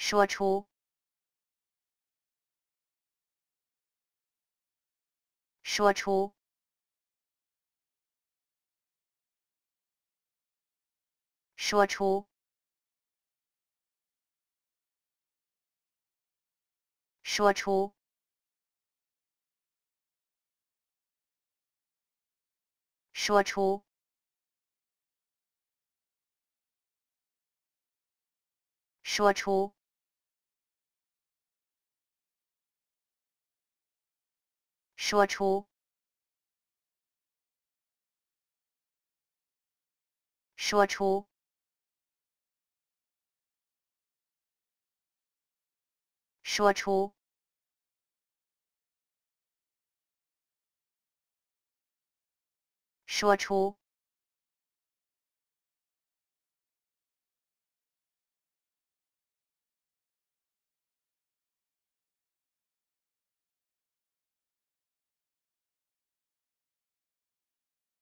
说出，说出，说出，说出，说出。 说出，说出，说出，说出，说出。